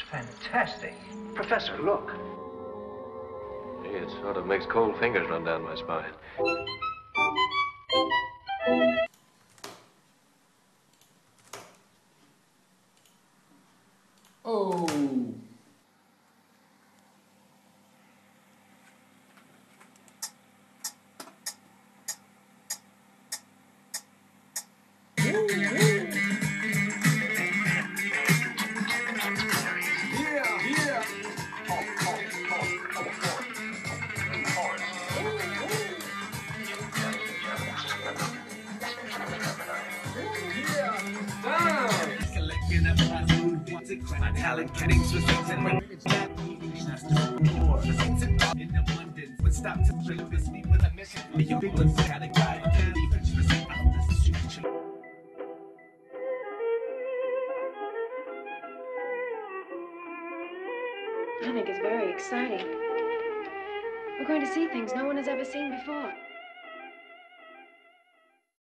It's fantastic. Professor, look. Gee, it sort of makes cold fingers run down my spine. Oh. I think it's very exciting. We're going to see things no one has ever seen before.